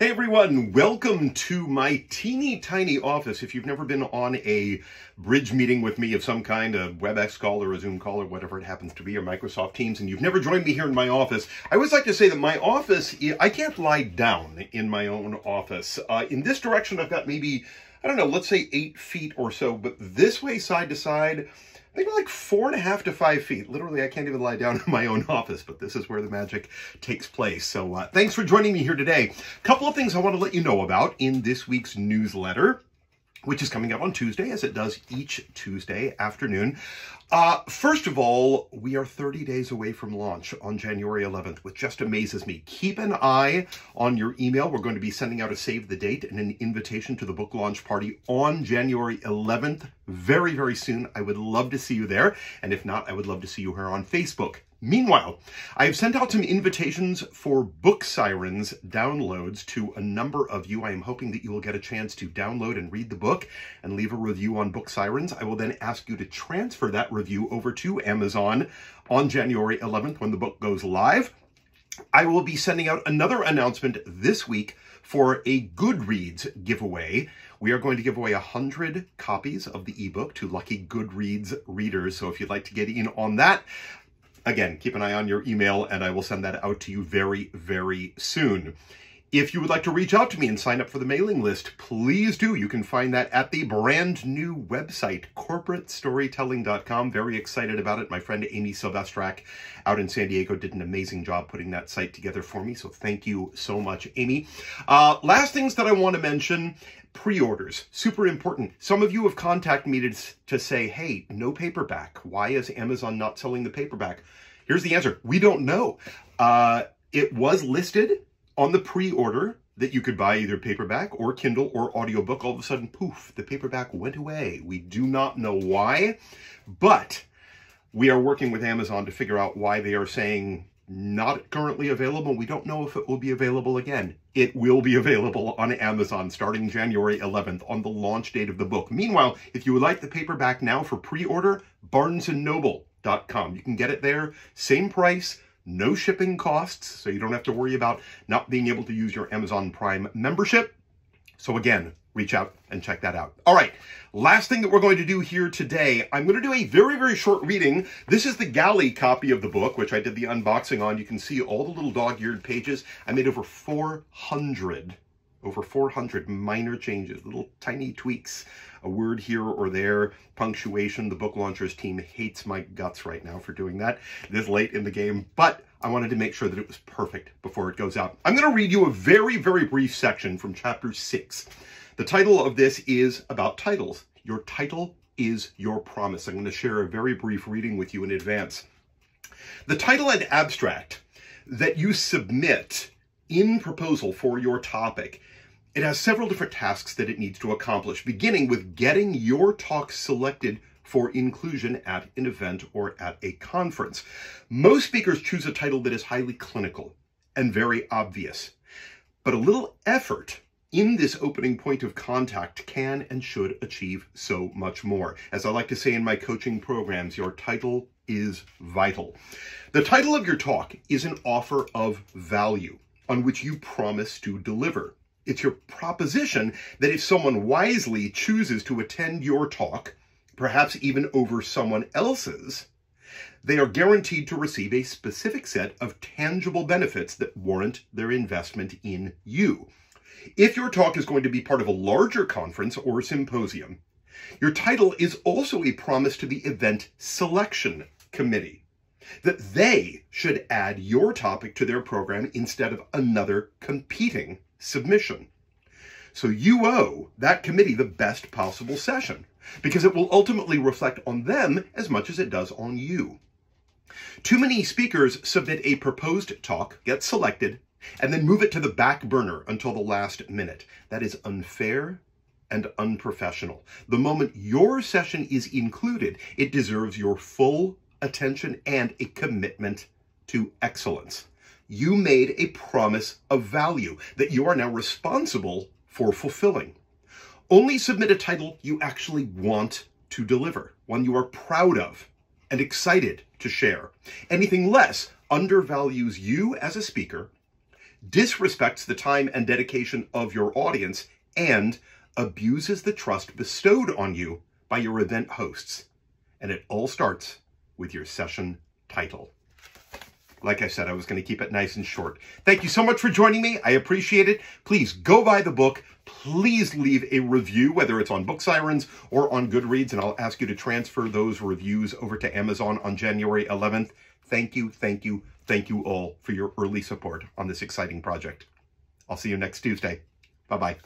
Hey everyone, welcome to my teeny tiny office. If you've never been on a bridge meeting with me of some kind, a WebEx call or a Zoom call or whatever it happens to be, or Microsoft Teams, and you've never joined me here in my office, I always like to say that my office, I can't lie down in my own office. In this direction, I've got maybe, I don't know, let's say 8 feet or so, but this way side to side, maybe like 4.5 to 5 feet. Literally, I can't even lie down in my own office, but this is where the magic takes place. So thanks for joining me here today. A couple of things I want to let you know about in this week's newsletter, which is coming out on Tuesday, as it does each Tuesday afternoon. First of all, we are 30 days away from launch on January 11th, which just amazes me. Keep an eye on your email. We're going to be sending out a save the date and an invitation to the book launch party on January 11th, very, very soon. I would love to see you there. And if not, I would love to see you here on Facebook. Meanwhile, I have sent out some invitations for Book Sirens downloads to a number of you. I am hoping that you will get a chance to download and read the book and leave a review on Book Sirens. I will then ask you to transfer that review over to Amazon on January 11th when the book goes live. I will be sending out another announcement this week for a Goodreads giveaway. We are going to give away 100 copies of the ebook to lucky Goodreads readers. So if you'd like to get in on that, again, keep an eye on your email, and I will send that out to you very, very soon. If you would like to reach out to me and sign up for the mailing list, please do. You can find that at the brand new website, corporatestorytelling.com. Very excited about it. My friend Amy Silvestrak out in San Diego did an amazing job putting that site together for me, so thank you so much, Amy. Last things that I want to mention, pre-orders, super important. Some of you have contacted me to say, hey, no paperback. Why is Amazon not selling the paperback? Here's the answer. We don't know. It was listed on the pre-order that you could buy either paperback or Kindle or audiobook. All of a sudden, poof, the paperback went away. We do not know why, but we are working with Amazon to figure out why they are saying not currently available. We don't know if it will be available again. It will be available on Amazon starting January 11th on the launch date of the book. Meanwhile, if you would like the paperback now for pre-order, BarnesandNoble.com. You can get it there, same price, no shipping costs, so you don't have to worry about not being able to use your Amazon Prime membership. So again, reach out and check that out. All right, last thing that we're going to do here today, I'm going to do a very, very short reading. This is the galley copy of the book, which I did the unboxing on. You can see all the little dog-eared pages. I made over 400 minor changes, little tiny tweaks, a word here or there, punctuation. The Book Launchers team hates my guts right now for doing that this late in the game, but I wanted to make sure that it was perfect before it goes out. I'm going to read you a very, very brief section from chapter 6. The title of this is about titles. Your title is your promise. I'm going to share a very brief reading with you in advance. The title and abstract that you submit in proposal for your topic, it has several different tasks that it needs to accomplish, beginning with getting your talk selected for inclusion at an event or at a conference. Most speakers choose a title that is highly clinical and very obvious, but a little effort in this opening point of contact can and should achieve so much more. As I like to say in my coaching programs, your title is vital. The title of your talk is an offer of value on which you promise to deliver. It's your proposition that if someone wisely chooses to attend your talk, perhaps even over someone else's, they are guaranteed to receive a specific set of tangible benefits that warrant their investment in you. If your talk is going to be part of a larger conference or symposium, your title is also a promise to the event selection committee that they should add your topic to their program instead of another competing submission. So you owe that committee the best possible session, because it will ultimately reflect on them as much as it does on you. Too many speakers submit a proposed talk, get selected, and then move it to the back burner until the last minute. That is unfair and unprofessional. The moment your session is included, it deserves your full attention and a commitment to excellence. You made a promise of value that you are now responsible for fulfilling. Only submit a title you actually want to deliver, one you are proud of and excited to share. Anything less undervalues you as a speaker, disrespects the time and dedication of your audience, and abuses the trust bestowed on you by your event hosts. And it all starts with your session title. Like I said, I was going to keep it nice and short. Thank you so much for joining me. I appreciate it. Please go buy the book. Please leave a review, whether it's on Book Sirens or on Goodreads, and I'll ask you to transfer those reviews over to Amazon on January 11th. Thank you, thank you, thank you all for your early support on this exciting project. I'll see you next Tuesday. Bye-bye.